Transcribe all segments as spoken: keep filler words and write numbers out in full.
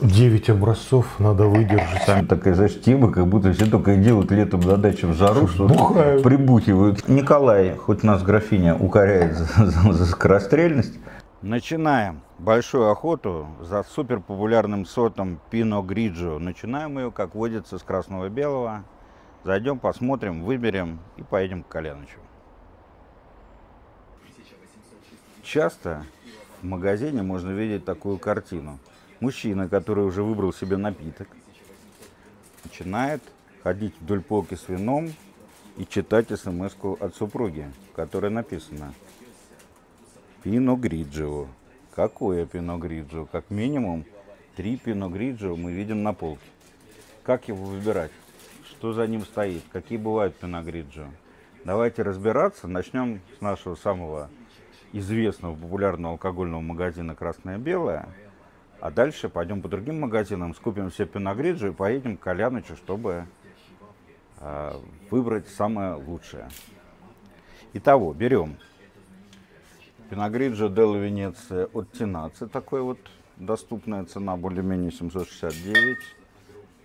девять образцов надо выдержать. Там такая, знаешь, тема, как будто все только делают летом на даче в жару, что прибухивают. Николай, хоть нас графиня укоряет за, за, за скорострельность. Начинаем большую охоту за суперпопулярным сортом Пино Гриджио. Начинаем ее, как водится, с красного-белого. Зайдем, посмотрим, выберем и поедем к Колянычу. Часто в магазине можно видеть такую картину. Мужчина, который уже выбрал себе напиток, начинает ходить вдоль полки с вином и читать смс-ку от супруги, в которой написано «Пино Гриджио». Какое Пино Гриджио? Как минимум три Пино Гриджио мы видим на полке. Как его выбирать? Что за ним стоит? Какие бывают Пино Гриджио? Давайте разбираться. Начнем с нашего самого известного популярного алкогольного магазина «Красное-белое». А дальше пойдем по другим магазинам, скупим все Пино Гриджио и поедем к Колянычу, чтобы э, выбрать самое лучшее. Итого, берем Пино Гриджио делла Венеция от Тинаци, такой вот доступная цена, более-менее семьсот шестьдесят девять.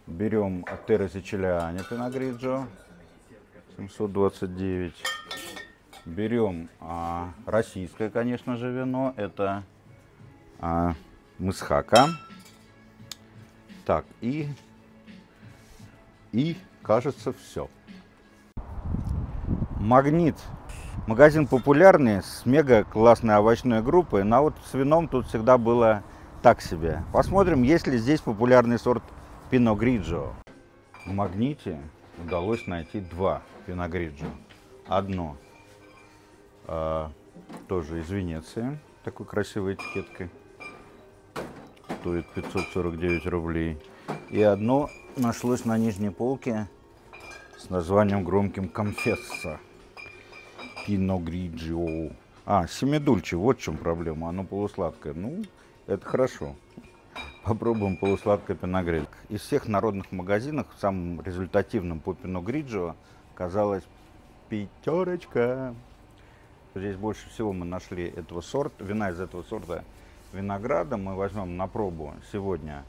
Берем от Terre Siciliane Пино Гриджио семьсот двадцать девять. Берем э, российское, конечно же, вино, это... Э, Мысхако. Так, и, и, кажется, все. Магнит. Магазин популярный, с мега классной овощной группой, но вот с вином тут всегда было так себе. Посмотрим, есть ли здесь популярный сорт Пино Гриджио. В Магните удалось найти два Пино Гриджио. Одно э, тоже из Венеции, такой красивой этикеткой. Стоит пятьсот сорок девять рублей. И одно нашлось на нижней полке с названием громким «Конфесса». Пино Гриджио. А, семидольче, вот в чем проблема. Оно полусладкое. Ну, это хорошо. Попробуем полусладкое Пино Гриджио. Из всех народных магазинов самым результативным по Пино Гриджио оказалась «Пятерочка». Здесь больше всего мы нашли этого сорта, вина из этого сорта. Винограда мы возьмем на пробу сегодня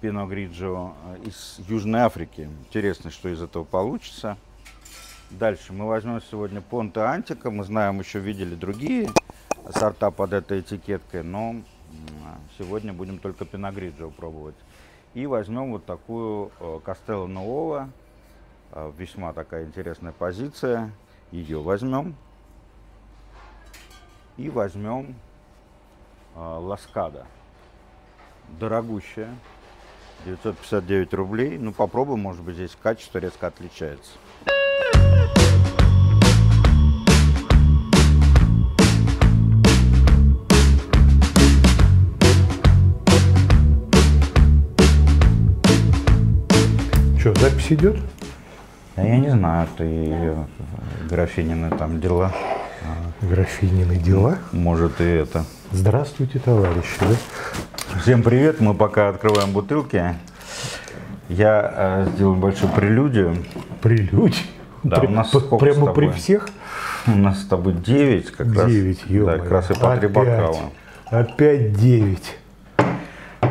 Пино Гриджио из Южной Африки. Интересно, что из этого получится. Дальше мы возьмем сегодня Понте Антико. Мы знаем, еще видели другие сорта под этой этикеткой, но сегодня будем только Пино Гриджио пробовать. И возьмем вот такую Castello Nuovo. Весьма такая интересная позиция. Ее возьмем. И возьмем Lascado, дорогущая, девятьсот пятьдесят девять рублей. Ну попробуем, может быть, здесь качество резко отличается. Что, запись идет? Да я не знаю, ты графинины там дела. Графинины дела? Может и это. Здравствуйте, товарищи. Да? Всем привет. Мы пока открываем бутылки. Я э, сделал большую прелюдию. Прелюдию? Да, при, у нас по, прямо при всех? У нас с тобой девять как раз. девять, да, как раз и по три бокала. Опять девять.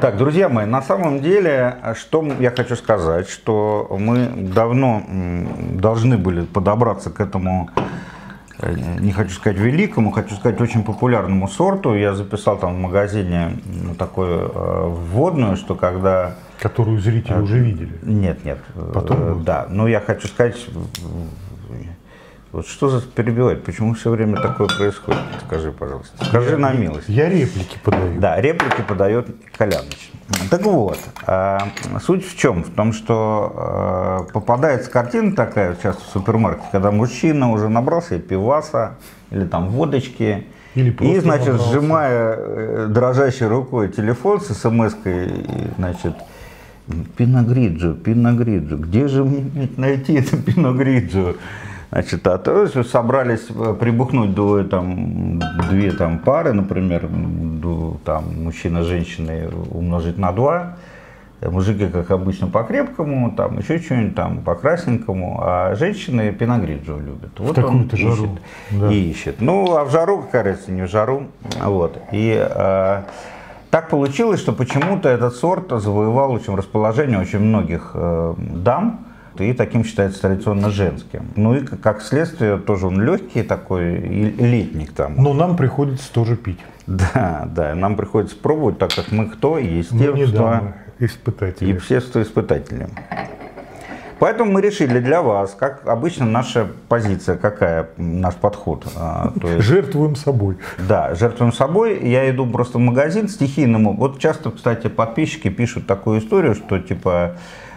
Так, друзья мои, на самом деле, что я хочу сказать, что мы давно должны были подобраться к этому... Не хочу сказать великому, хочу сказать очень популярному сорту. Я записал там в магазине такую вводную, что когда... Которую зрители а, уже видели. Нет, нет. Потом? Да, но я хочу сказать, вот что за перебивать, почему все время такое происходит? Скажи, пожалуйста. Скажи я, на милость. Я реплики подаю. Да, реплики подает Коляныч. Так вот, суть в чем? В том, что попадается картина такая часто в супермаркете, когда мужчина уже набрался и пиваса, или там водочки, или и, значит, набрался. Сжимая дрожащей рукой телефон с смс-кой, значит, Пино Гриджио, Пино Гриджио, где же мне найти это Пино Гриджио? Значит, а то собрались прибухнуть до, там, две там, пары, например, до, там, мужчина с женщиной умножить на два, мужики, как обычно, по-крепкому, там, еще что-нибудь там, по-красненькому, а женщины Пино Гриджио любят. Вот он ищет, да. И ищет. Ну, а в жару, как говорится, не в жару. Вот. И а, Так получилось, что почему-то этот сорт завоевал очень расположение очень многих э, дам, и таким считается традиционно женским. Ну и как следствие тоже он легкий такой, и летний к тому. Но нам приходится тоже пить. Да, да, нам приходится пробовать, так как мы кто? Естество испытатели. Естество испытатели. Поэтому мы решили для вас, как обычно, наша позиция, какая наш подход. То есть, жертвуем собой. Да, жертвуем собой. Я иду просто в магазин стихийному. Вот часто, кстати, подписчики пишут такую историю, что типа,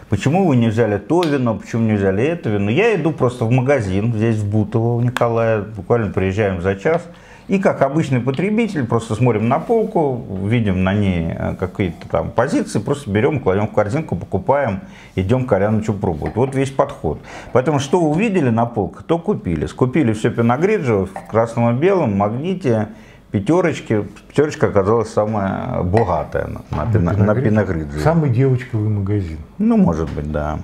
почему вы не взяли то вино, почему не взяли это вино. Я иду просто в магазин, здесь в Бутово у Николая, буквально приезжаем за час. И как обычный потребитель, просто смотрим на полку, видим на ней какие-то там позиции, просто берем, кладем в корзинку, покупаем, идем Корянычу пробовать. Вот весь подход. Поэтому что увидели на полке, то купили. Скупили все Пино Гриджио в Красном-белом, Магните, Пятерочке. Пятерочка оказалась самая богатая на, на, на Пино Гриджио. Самый девочковый магазин. Ну, может быть, да.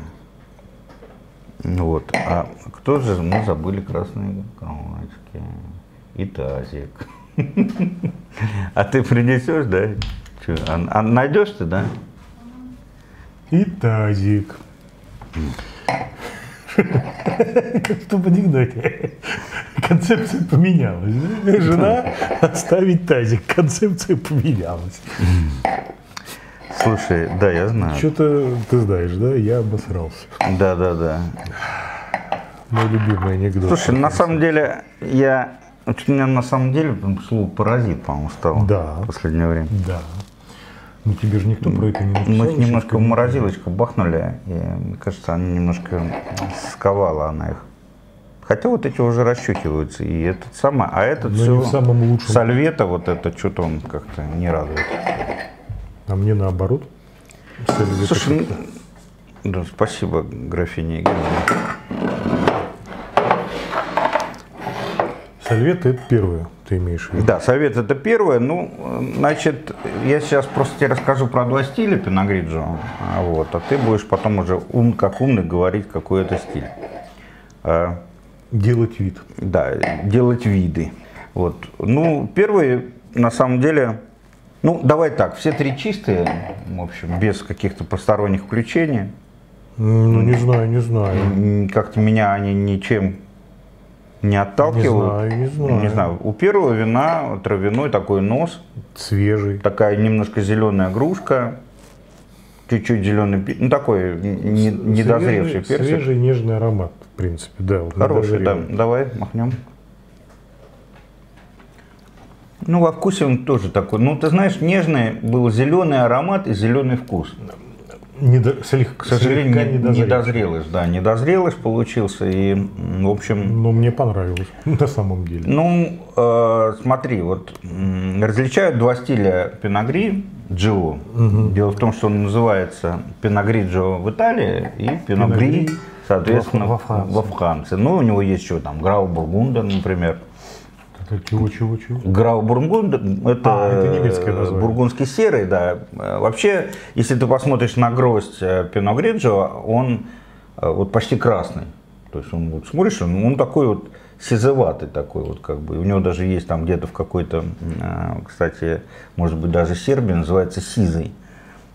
Вот. А кто же, мы забыли красные галочки. И тазик. А ты принесешь, да? Че, а, а найдешь ты, да? И тазик. Как в том анекдоте. Концепция поменялась. Жена оставить тазик. Концепция поменялась. Слушай, да, я знаю. Что-то ты знаешь, да? Я обосрался. Да, да, да. Мой любимый анекдот. Слушай, на самом деле я... У меня на самом деле слово «паразит», по-моему, стало да, в последнее время. Да. Ну тебе же никто про это не написал. Мы их немножко в морозилочку бахнули, и, мне кажется, они немножко сковала она их. Хотя вот эти уже расчухиваются, и этот самый, а этот но все сальвета, вот это что-то он как-то не радует. А мне наоборот. Слушай, ну, да, спасибо, графиня Игоревна. Сальвета — это первое, ты имеешь в виду? Да, сальвета — это первое. Ну, значит, я сейчас просто тебе расскажу про два стиля Пино Гриджио, вот, а ты будешь потом уже ум как умный говорить, какой это стиль. Делать вид. Да, делать виды. Вот. Ну, первые, на самом деле, ну, давай так, все три чистые, в общем, без каких-то посторонних включений. Ну, не знаю, не знаю. Как-то меня они ничем... Не отталкивают. Не знаю, не знаю. Не знаю. У первого вина травяной такой нос. Свежий. Такая немножко зеленая грушка. Чуть-чуть зеленый перец. Ну такой не, недозревший перец. Свежий нежный аромат, в принципе. Да, вот хороший, да. Давай махнем. Ну, во вкусе он тоже такой. Ну, ты знаешь, нежный был зеленый аромат и зеленый вкус. Недо... Слег... К сожалению, недозрелость. недозрелость, да, недозрелость получился, и, в общем... Но мне понравилось, на самом деле. Ну, э, смотри, вот различают два стиля Пино Гриджио. Угу. Дело в том, что он называется Пино Гриджио в Италии и Пино Гри, соответственно, во Франции. во Франции. Ну, у него есть еще там Грау-Бургунда, например. Чего, чего, чего? Грау-Бургунд, это, а, это немецкое название. Бургундский серый, да. Вообще, если ты посмотришь на гроздь Пино Гриджио, он вот почти красный. То есть он вот смотришь, он, он такой вот сизоватый такой вот как бы. У него даже есть там где-то в какой-то, кстати, может быть даже Сербии называется сизый.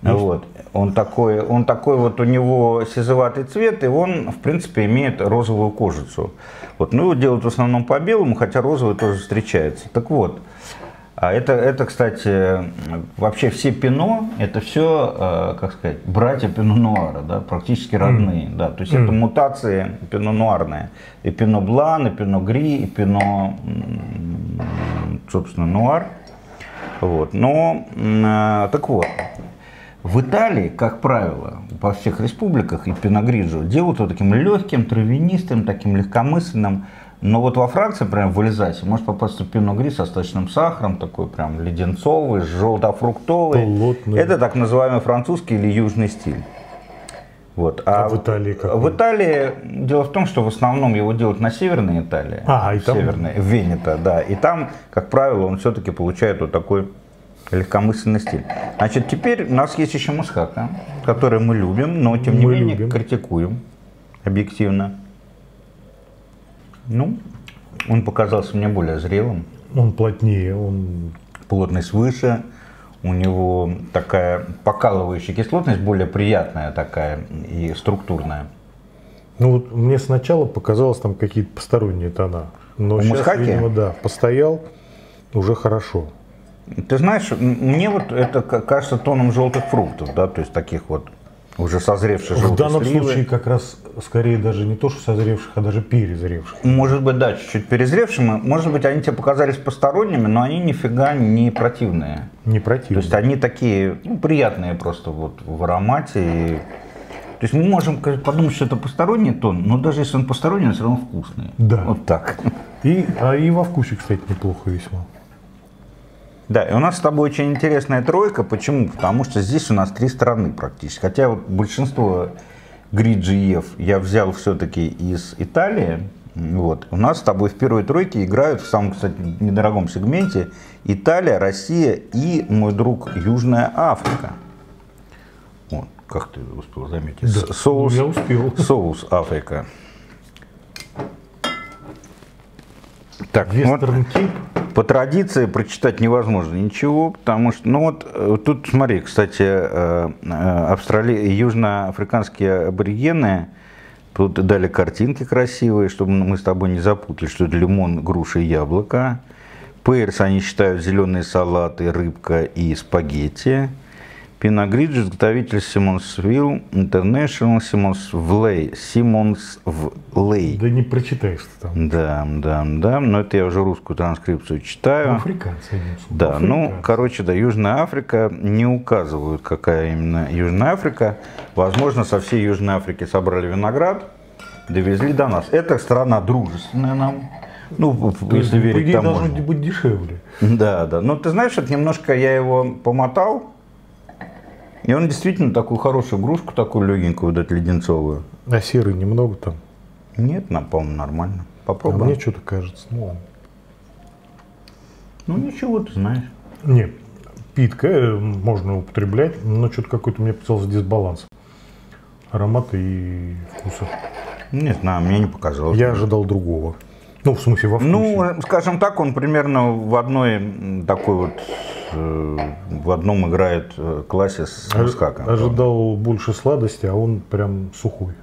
Вот. Он такой, он такой вот, у него сизоватый цвет, и он, в принципе, имеет розовую кожицу. Вот. Ну, его делают в основном по белому, хотя розовый тоже встречается. Так вот, это, это, кстати, вообще все пино, это все, как сказать, братья Пино Нуара, да, практически родные. Mm. Да. То есть mm. это мутации Пино Нуарные. И Пино Блан, и Пино Гри, и Пино, собственно, Нуар. Вот. Но, так вот. В Италии, как правило, во всех республиках и Пино Гриджио делают вот таким легким, травянистым, таким легкомысленным. Но вот во Франции, прям в Альзасе, может попасться Пино Гри со сливочным сахаром, такой прям леденцовый, желтофруктовый. Плотный. Это так называемый французский или южный стиль. Вот. А, а в Италии как? В Италии дело в том, что в основном его делают на Северной Италии. А, и там? Северной, в Венето, да. И там, как правило, он все-таки получает вот такой... легкомысленный стиль. Значит, теперь у нас есть еще Мусхака, который мы любим, но тем не мы менее любим. Критикуем объективно. Ну, он показался мне более зрелым. Он плотнее, он плотный свыше, у него такая покалывающая кислотность, более приятная такая и структурная. Ну вот мне сначала показалось там какие-то посторонние тона, но у сейчас, Мускате? Видимо, да, постоял, уже хорошо. Ты знаешь, мне вот это кажется тоном желтых фруктов, да, то есть таких вот уже созревших желтых. В данном сливы. Случае как раз скорее даже не то, что созревших, а даже перезревших. Может быть, да, чуть-чуть перезревшими. Может быть, они тебе показались посторонними, но они нифига не противные. Не противные. То есть они такие, ну, приятные просто вот в аромате. И... То есть мы можем подумать, что это посторонний тон, но даже если он посторонний, он все равно вкусный. Да. Вот так. И, а и во вкусе, кстати, неплохо весьма. Да, и у нас с тобой очень интересная тройка. Почему? Потому что здесь у нас три страны практически. Хотя вот большинство гриджиев я взял все-таки из Италии. Вот. У нас с тобой в первой тройке играют в самом, кстати, недорогом сегменте Италия, Россия и, мой друг, Южная Африка. Вот, как ты успел заметить? Да, соус, я успел. Соус Африка. Так, Вестерн Кейп. По традиции прочитать невозможно ничего, потому что, ну вот, тут, смотри, кстати, австрали... южноафриканские аборигены, тут дали картинки красивые, чтобы мы с тобой не запутали, что это лимон, груша и яблоко. Пейрс они считают зеленые салаты, рыбка и спагетти. Пино Гриджио, изготовитель Simonsvlei International, Simonsvlei, Simonsvlei. Да не прочитаешь ты там. Да, да, да, но это я уже русскую транскрипцию читаю. Африканцы. Да, Африканцы. Ну, короче, да, Южная Африка, не указывают, какая именно Южная Африка. Возможно, со всей Южной Африки собрали виноград, довезли до нас. Это страна дружественная нам. Ну, то если есть, верить тому. Должно быть дешевле. Да, да, но ты знаешь, это немножко я его помотал. И он действительно такую хорошую грушку, такую легенькую, вот эту леденцовую. А серы немного там? Нет, на, по-моему, нормально. Попробуем. А мне что-то кажется. Ну, ну ничего, ты знаешь. Нет, питка можно употреблять, но что-то какой-то мне показался дисбаланс аромата и вкуса. Не знаю, мне не показалось. Я ожидал другого. Ну, в смысле, во вкусе. Ну, скажем так, он примерно в одной такой вот, в одном играет классе с Мускаком. Ожидал больше сладости, а он прям сухой.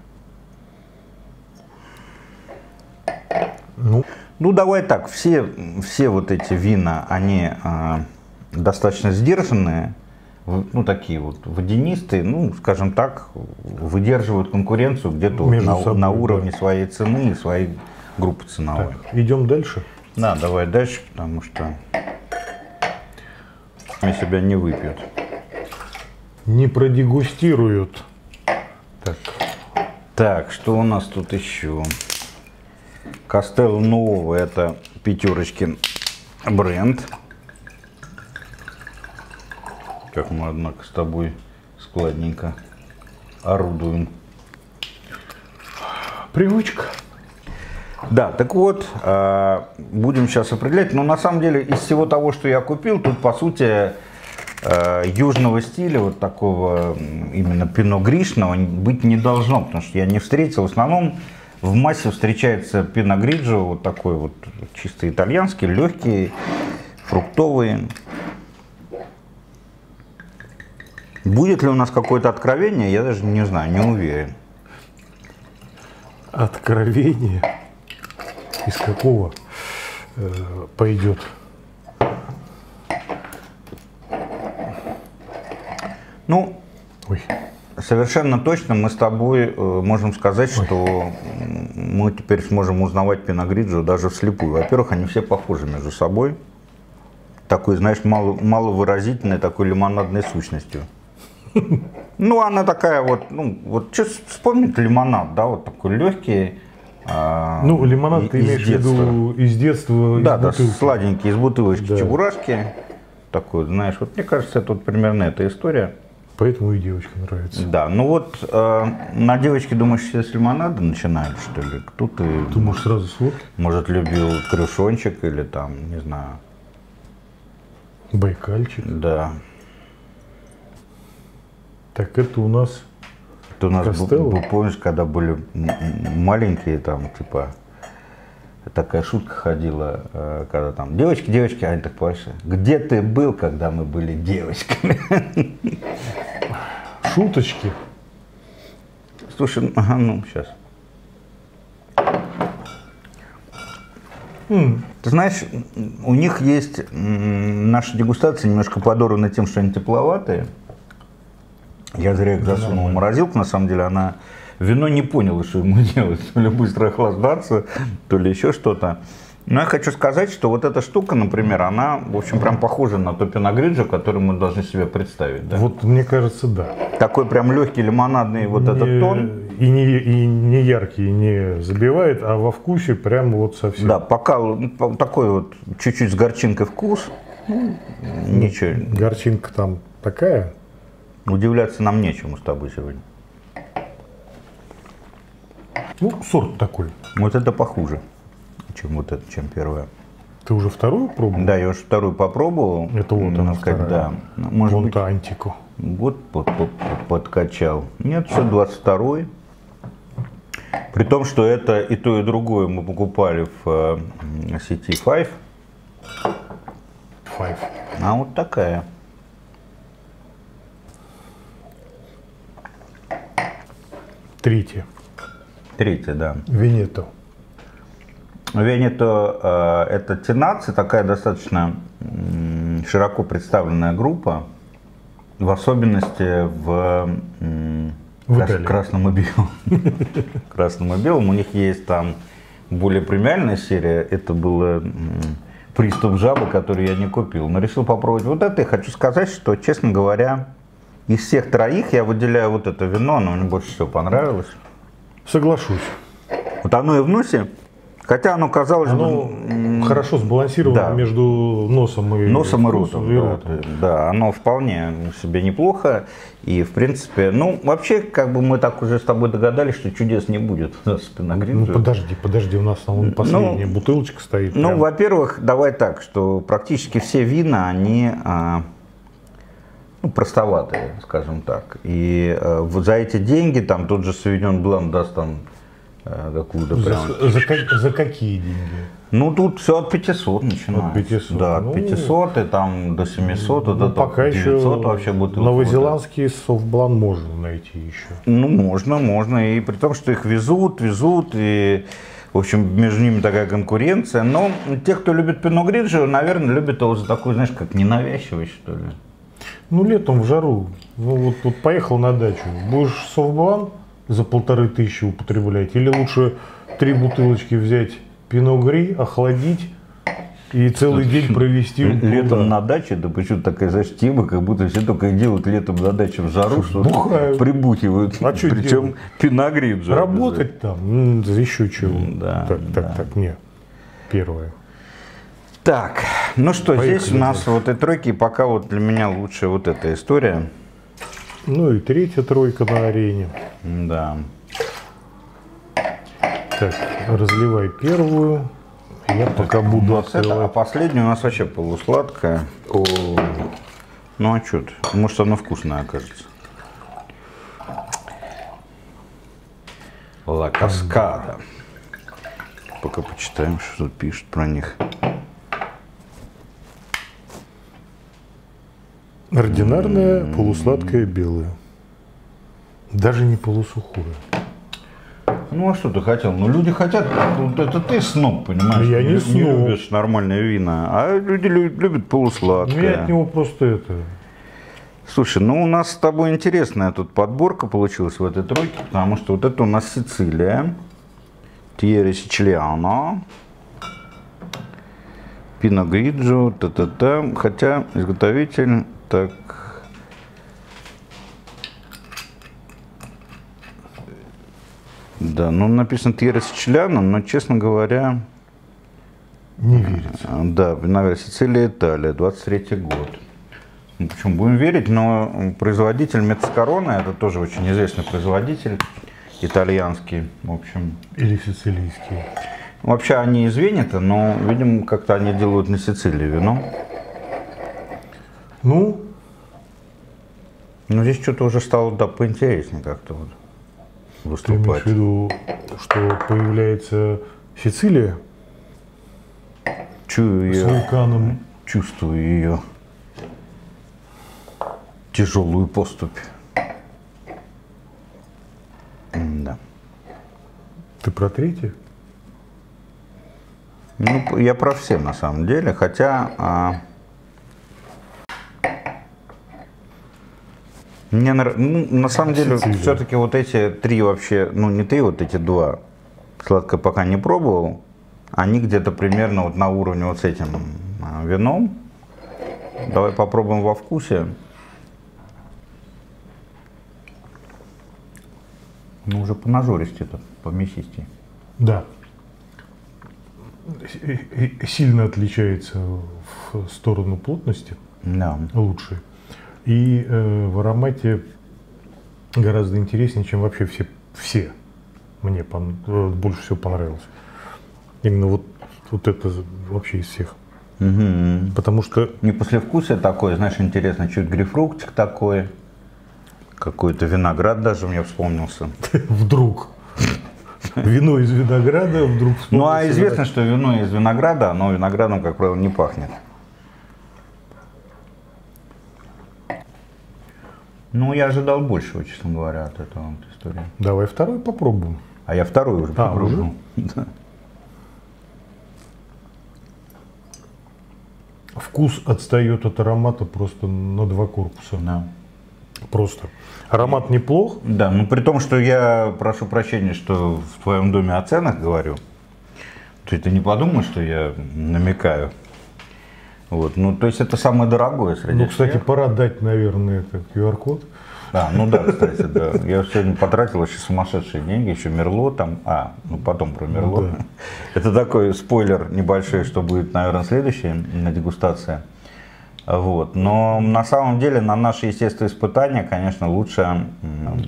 Ну, ну давай так, все, все вот эти вина, они а, достаточно сдержанные, ну такие вот водянистые, ну скажем так, выдерживают конкуренцию где-то вот на, собой, на уровне да. своей цены и своей группы ценовой. Так, идем дальше? Да, давай дальше, потому что... Они себя не выпьют. Не продегустируют. Так. Так, что у нас тут еще? Castello Nuovo, это Пятерочкин бренд. Как мы, однако, с тобой складненько орудуем. Привычка. Да, так вот, будем сейчас определять, но на самом деле из всего того, что я купил, тут по сути южного стиля, вот такого именно пино-гришного быть не должно, потому что я не встретил, в основном в массе встречается пино гриджио, вот такой вот чисто итальянский, легкий, фруктовый. Будет ли у нас какое-то откровение, я даже не знаю, не уверен. Откровение? Из какого э, пойдет? Ну, ой, совершенно точно мы с тобой э, можем сказать, ой, что мы теперь сможем узнавать Пино Гриджио даже вслепую. Во-первых, они все похожи между собой. Такой, знаешь, мало, маловыразительной такой лимонадной сущностью. Ну, она такая вот, ну, вот что вспомнит лимонад, да, вот такой легкий. Ну, лимонад ты имеешь в виду из детства, да, из бутылки. Да, сладенький, из бутылочки, да. Чебурашки. Такой, знаешь, вот мне кажется, это вот примерно эта история. Поэтому и девочка нравится. Да, ну вот э, на девочке, думаешь, все с лимонада начинают, что ли? Кто ты? Ты можешь сразу слот. Может, любил крышончик или там, не знаю. Байкальчик. Да. Так это у нас... Ты у нас, был, помнишь, когда были маленькие, там, типа, Такая шутка ходила, когда там девочки, девочки, а они так плачут. Где ты был, когда мы были девочками? Шуточки. Слушай, ага, ну сейчас. Mm. Ты знаешь, у них есть наша дегустация немножко подорвана тем, что они тепловатые. Я зря их засунул в морозилку, на самом деле она вино не поняла, что ему делать, то ли быстро охлаждаться, то ли еще что-то. Но я хочу сказать, что вот эта штука, например, она, в общем, прям похожа на то пино гриджио, который мы должны себе представить. Да? Вот, мне кажется, да. Такой прям легкий лимонадный вот не, этот тон. И не, и не яркий, и не забивает, а во вкусе прям вот совсем. Да, пока такой вот чуть-чуть с горчинкой вкус, ну, ничего. Горчинка там такая. Удивляться нам нечему с тобой сегодня. Ну, сорт такой. Вот это похуже, чем вот это, чем первое. Ты уже вторую пробовал? Да, я уже вторую попробовал. Это вот она сказать, да. Может Понте быть, Антико. Вот под, под, подкачал. Нет, все двадцать второй. При том, что это и то, и другое мы покупали в э, сети Five. Five. А вот такая. Третья. Третья, да. Венето. Венето э, это тенаци, такая достаточно э, широко представленная группа, в особенности в, э, в красном и белом. Красном и белом. У них есть там более премиальная серия. Это было э, приступ жабы, который я не купил. Но решил попробовать вот это. И хочу сказать, что, честно говоря, из всех троих я выделяю вот это вино. Оно мне больше всего понравилось. Соглашусь. Вот оно и в носе. Хотя оно казалось оно бы... хорошо сбалансировано, да, между носом и, носом и ротом. И ротом. Да, да, оно вполне себе неплохо. И, в принципе, ну, вообще, как бы мы так уже с тобой догадались, что чудес не будет у нас с пино гриджио. Ну, подожди, подожди, у нас там последняя ну, бутылочка стоит. Ну, во-первых, давай так, что практически все вина, они... А, ну, простоватые, скажем так. И э, вот за эти деньги, там тот же Sauvignon Blanc даст там э, какую-то прям... За, за, как, за какие деньги? Ну, тут все от пятисот начинается. От пятисот. Да, от ну, пятисот и там до семисот, ну, это пока девятьсот вообще будет. Новозеландский софт-блан можно найти еще. Ну, можно, можно. И при том, что их везут, везут, и... В общем, между ними такая конкуренция. Но те, кто любит пино гриджио, наверное, любят его за такую, знаешь, как ненавязчивость, что ли. Ну, летом в жару. Ну, вот, вот поехал на дачу. Будешь софтблан за полторы тысячи употреблять? Или лучше три бутылочки взять пино-гри, охладить и целый Слушай, день провести? Летом на даче, да почему такая, знаешь, тема, как будто все только делают летом на даче в жару, что прибухивают. А что Причем пино гриджио. Работать там, еще чего. Да, так, да. так, так, нет. Первое. Так, ну что, Поехали. здесь у нас вот и тройки, пока вот для меня лучше вот эта история. Ну и третья тройка на арене. Да. Так, разливай первую. Я так, пока буду открывать. А последняя у нас вообще полусладкая. О. Ну а что-то, может она вкусная окажется. La Cascada. Пока почитаем, что тут пишут про них. Ординарное, mm-hmm. полусладкое, белое. Даже не полусухое. Ну а что ты хотел? Ну люди хотят, вот это ты сноб, понимаешь? Я не сноб. Не любишь нормальное вино, а люди любят полусладкое. Мне от него просто это... Слушай, ну у нас с тобой интересная тут подборка получилась в этой тройке, потому что вот это у нас Сицилия. Terre Siciliane. Пино гриджио, та-та-та. Хотя изготовитель... Так, да, ну написано Терра Сицилиана, но, честно говоря, не верится. Да, наверное, Сицилия, Италия, двадцать третий год. Ну, почему будем верить, но производитель Меззакорона, это тоже очень известный производитель, итальянский, в общем. Или сицилийский. Вообще они из Венето, но, видимо, как-то они делают на Сицилии вино. Ну, ну здесь что-то уже стало, да, поинтереснее как-то вот выступать. Ты имеешь в виду, что появляется Сицилия, чую ее. С вулканом. Чувствую ее тяжелую поступь. Да. Ты про третью? Ну, я про все на самом деле, хотя а, мне на, ну, на самом деле все-таки вот эти три вообще, ну не три, вот эти два, сладко пока не пробовал, они где-то примерно вот на уровне вот с этим вином. Давай попробуем во вкусе. Ну уже по нажористей-то, по мясистей. Да. Сильно отличается в сторону плотности, да. Лучше, и э, в аромате гораздо интереснее, чем вообще все, все. Мне больше всего понравилось. Именно вот, вот это вообще из всех. Угу. Потому что... Не послевкусие такое, знаешь, интересно, чуть грейпфрутик такой, какой-то виноград даже мне вспомнился. Вдруг. Вино из винограда вдруг... Ну, а известно, что вино из винограда, оно виноградом, как правило, не пахнет. Ну, я ожидал большего, честно говоря, от этого от истории. Давай второй попробуем. А я второй уже а, попробую. Уже? Да. Вкус отстает от аромата просто на два корпуса. Да. Просто. Аромат неплох. Да, ну при том, что я прошу прощения, что в твоем доме о ценах говорю. То есть ты не подумай, что я намекаю. Вот, ну то есть это самое дорогое среди всех. Ну, кстати, пора дать, наверное, это ку ар код. А, ну да, кстати, да. Я сегодня потратил еще сумасшедшие деньги, еще Мерло там. А, ну потом про Мерло. Ну, да. Это такой спойлер небольшой, что будет, наверное, следующая на дегустация. Вот. Но на самом деле на наши естественные испытания, конечно, лучше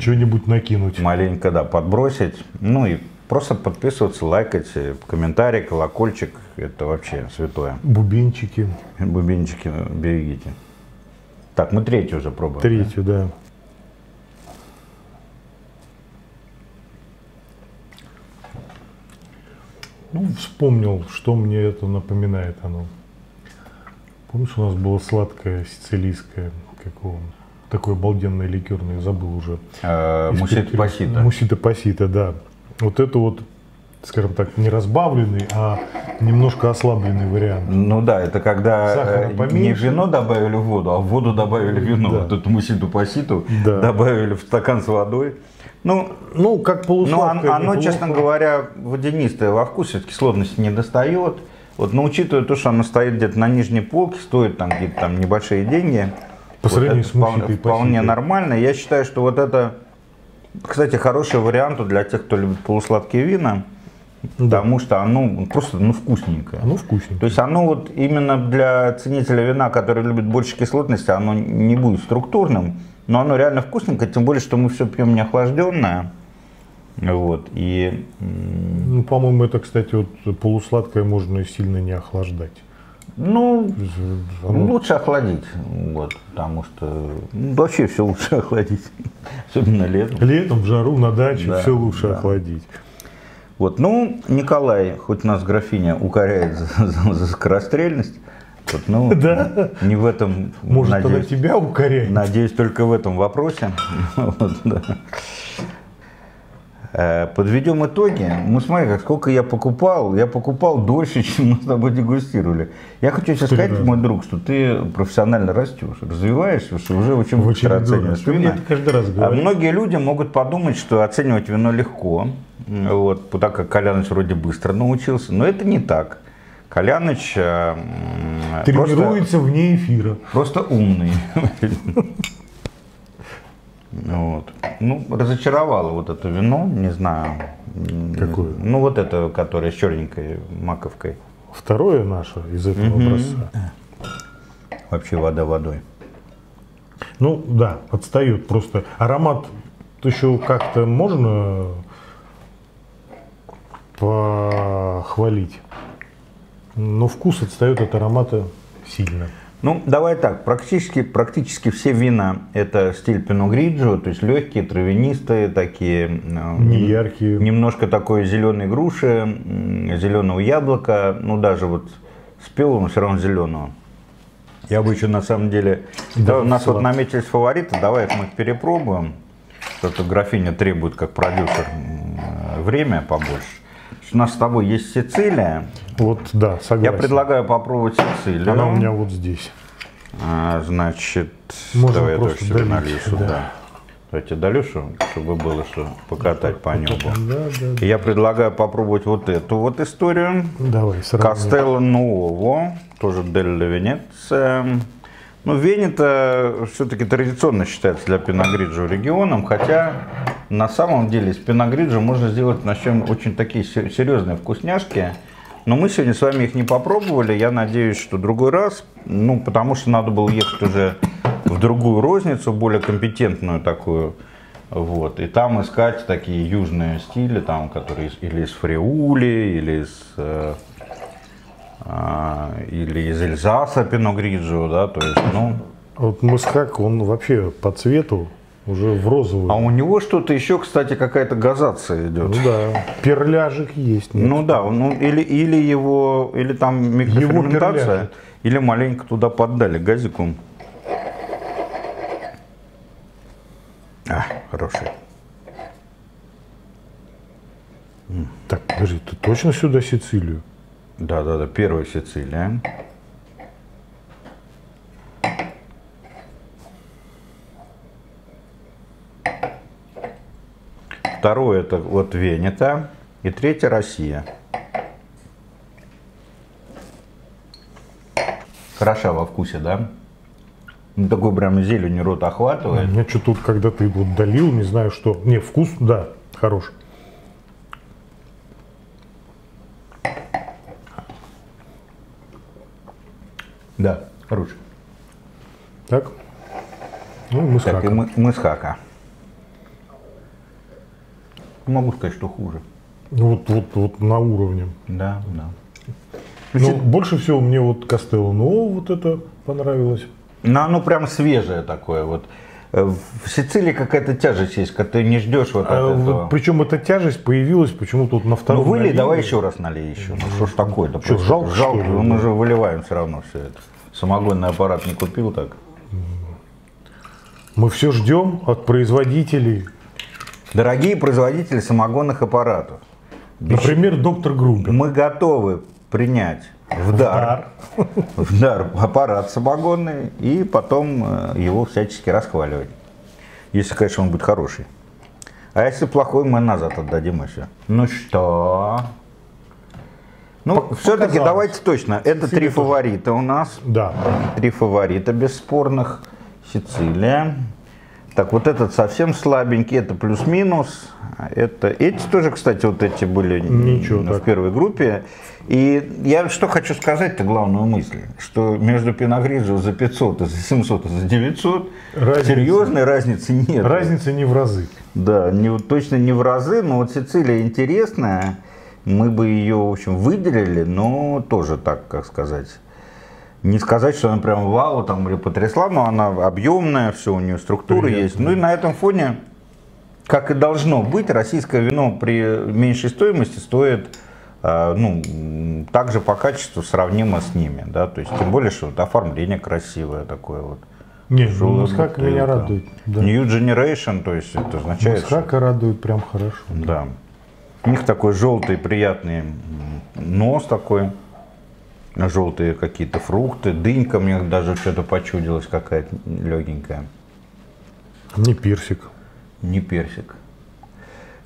что-нибудь накинуть. Маленько, да, подбросить. Ну и просто подписываться, лайкать, комментарий, колокольчик. Это вообще святое. Бубенчики. Бубенчики, берегите. Так, мы третью уже пробуем. Третью, да. да. Ну, вспомнил, что мне это напоминает оно. Помнишь, у нас было сладкое, сицилийское, какого, такое обалденное ликерное, забыл уже. А, Moscato Passito. Moscato Passito, да. Вот это вот, скажем так, не разбавленный, а немножко ослабленный вариант. Ну да, это когда не вино добавили в воду, а в воду добавили вино. Да. Вот эту Moscato Passito да. добавили в стакан с водой. Ну, ну как полусладкое. Но оно, честно говоря, водянистое во вкусе, кислотности не достает. Вот, но учитывая то, что она стоит где-то на нижней полке, стоит там где-то там небольшие деньги, по вот сравнению с мусикой, вполне посетить. Нормально. Я считаю, что вот это, кстати, хороший вариант для тех, кто любит полусладкие вина, да. потому что оно просто ну, вкусненькое. Оно вкусненькое. То есть оно вот именно для ценителя вина, который любит больше кислотности, оно не будет структурным, но оно реально вкусненькое, тем более, что мы все пьем не охлажденное. Вот, и... Ну, по-моему, это, кстати, вот полусладкое можно сильно не охлаждать. Ну, оно... лучше охладить, вот, потому что ну, вообще все лучше охладить, особенно летом. Летом, в жару, на даче да, все лучше да. охладить. Вот, ну, Николай, хоть нас графиня укоряет за, за, за скорострельность, вот, ну, да? не в этом, может, надеюсь, она тебя укоряет? Надеюсь, только в этом вопросе. Вот, да. Подведем итоги. Ну, смотри, как сколько я покупал. Я покупал дольше, чем мы с тобой дегустировали. Я хочу тебе сказать, раз. мой друг, что ты профессионально растешь, развиваешься, что уже очень быстро оцениваешь вино. А многие люди могут подумать, что оценивать вино легко, вот, так как Коляныч вроде быстро научился. Но это не так. Коляныч тренируется просто, вне эфира. Просто умный. Вот. Ну, разочаровало вот это вино, не знаю. Какое? Ну, вот это, которое с черненькой маковкой. Второе наше из этого mm-hmm. образца. Вообще вода водой. Ну, да, отстает просто. Аромат еще как-то можно похвалить, но вкус отстает от аромата сильно. Ну, давай так, практически, практически все вина это стиль Пино Гриджио, то есть легкие, травянистые, такие, неяркие, немножко такой зеленой груши, зеленого яблока, ну даже вот спел он все равно зеленого. Я бы еще на самом деле... Да, да, у нас вот наметились фавориты, давай их мы перепробуем. Что-то графиня требует, как продюсер, время побольше. У нас с тобой есть Сицилия. Вот, да, согласен. Я предлагаю попробовать Сицилию. Она у меня вот здесь. А, значит, можно давай я тоже себе долить, налью да. да. Давайте долью, чтобы было что покатать вот, по небу. Вот, да, да, я да. предлагаю попробовать вот эту вот историю. Давай, сразу. Castello Nuovo, тоже дель Венеция. Ну, Венето все-таки традиционно считается для Пино Гриджио регионом, хотя на самом деле из Пино Гриджио можно сделать на чем очень такие серьезные вкусняшки. Но мы сегодня с вами их не попробовали, я надеюсь, что другой раз, ну, потому что надо было ехать уже в другую розницу, более компетентную такую, вот, и там искать такие южные стили, там, которые или из Фриули, или из... или из Эльзаса Пино Гриджио, да, то есть, ну... Вот Мысхако, он вообще по цвету уже в розовую. А у него что-то еще, кстати, какая-то газация идет. Ну да, перляжик есть. Нет? Ну да, ну, или, или его, или там микроферментация, или маленько туда поддали газиком. А, хороший. Так, подожди, ты точно сюда Сицилию? Да, да, да, первая Сицилия. Второе это вот Венето. И третье Россия. Хороша во вкусе, да? Ну, такой прям зеленью рот охватывает. У меня что тут, когда ты его долил, не знаю что. Не, вкус, да, хорош. Да, хороший. Так, ну, Мысхако. Так, мы, Мысхако. Могу сказать, что хуже. Вот, вот, вот на уровне. Да, да. Ну, больше всего мне вот Castello Nuovo вот это понравилось. Ну, оно прям свежее такое вот. В Сицилии какая-то тяжесть есть, когда ты не ждешь вот а, этого. Причем эта тяжесть появилась почему-то вот на втором. Ну вылей, налили. Давай еще раз налей еще. Ну что ж такое-то? Что, жалко, жалко, что ли? Мы же выливаем все равно все это. Самогонный аппарат не купил так. Мы все ждем от производителей. Дорогие производители самогонных аппаратов. Например, доктор Грубер. Мы готовы принять в дар, в дар аппарат самогонный и потом его всячески расхваливать. Если, конечно, он будет хороший. А если плохой, мы назад отдадим и все. Ну что? Ну, все-таки давайте точно. Это три фаворита у нас. Да. Три фаворита бесспорных. Сицилия. Так, вот этот совсем слабенький, это плюс-минус. Это эти тоже, кстати, вот эти были Ничего в так. первой группе. И я что хочу сказать-то, главную мысль, что между Пино Гриджио за пятьсот, и за семьсот, и за девятьсот разница. Серьезной разницы нет. Разница не в разы. Да, не, точно не в разы, но вот Сицилия интересная. Мы бы ее, в общем, выделили, но тоже так, как сказать... Не сказать, что она прям вау там или потрясла, но она объемная, все у нее структура Привет, есть. Да. Ну и на этом фоне, как и должно быть, российское вино при меньшей стоимости стоит э, ну, также по качеству сравнимо с ними. Да? То есть, тем более, что вот оформление красивое такое вот. Нет, Мысхако меня радует. Да. New Generation, то есть это означает... Мысхако радует прям хорошо. Да. У них такой желтый приятный нос такой. Желтые какие-то фрукты, дынька мне даже что-то почудилось, какая-то легенькая. Не персик. Не персик.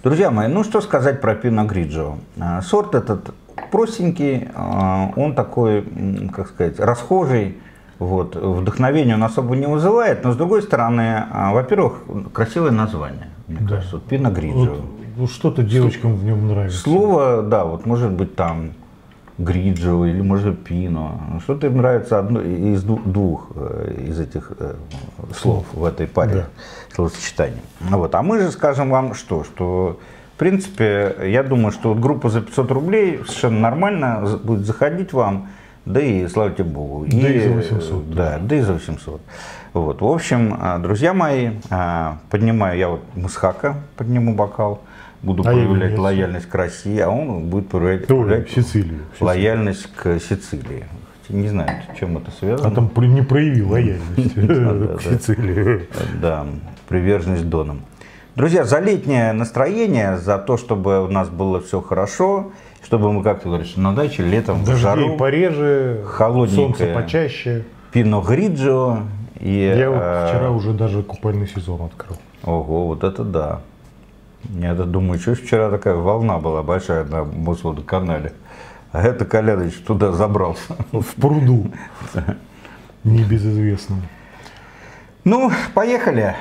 Друзья мои, ну что сказать про Пино Гриджио. Сорт этот простенький, он такой, как сказать, расхожий. Вот, вдохновение он особо не вызывает, но с другой стороны, во-первых, красивое название. Мне да. кажется, вот, Пино Гриджио. Вот, вот что-то девочкам в нем нравится. Слово, да, вот может быть там... Гриджио или, может, Пино. Что-то им нравится одно из двух из этих слов в этой паре да. словосочетаний. Вот. А мы же скажем вам что, что, в принципе, я думаю, что вот группа за пятьсот рублей совершенно нормально будет заходить вам, да и слава тебе Богу. Да и, и за восемьсот. Да, да, да и за восемьсот. Вот. В общем, друзья мои, поднимаю я вот Мысхако, подниму бокал, буду а проявлять лояльность к России, а он будет проявлять, проявлять Сицилию, лояльность к Сицилии. Не знаю, чем это связано. А там не проявил лояльность к Сицилии. Да, приверженность донам. Друзья, за летнее настроение, за то, чтобы у нас было все хорошо, чтобы мы, как ты говоришь, на даче летом в жару, пореже, солнце почаще. Пино Гриджио. И, Я вот э... вчера уже даже купальный сезон открыл. Ого, вот это да. Я думаю, что вчера такая волна была большая на Мосводоканале. А это Коляныч туда забрался. В пруду. Небезызвестно. Ну, поехали.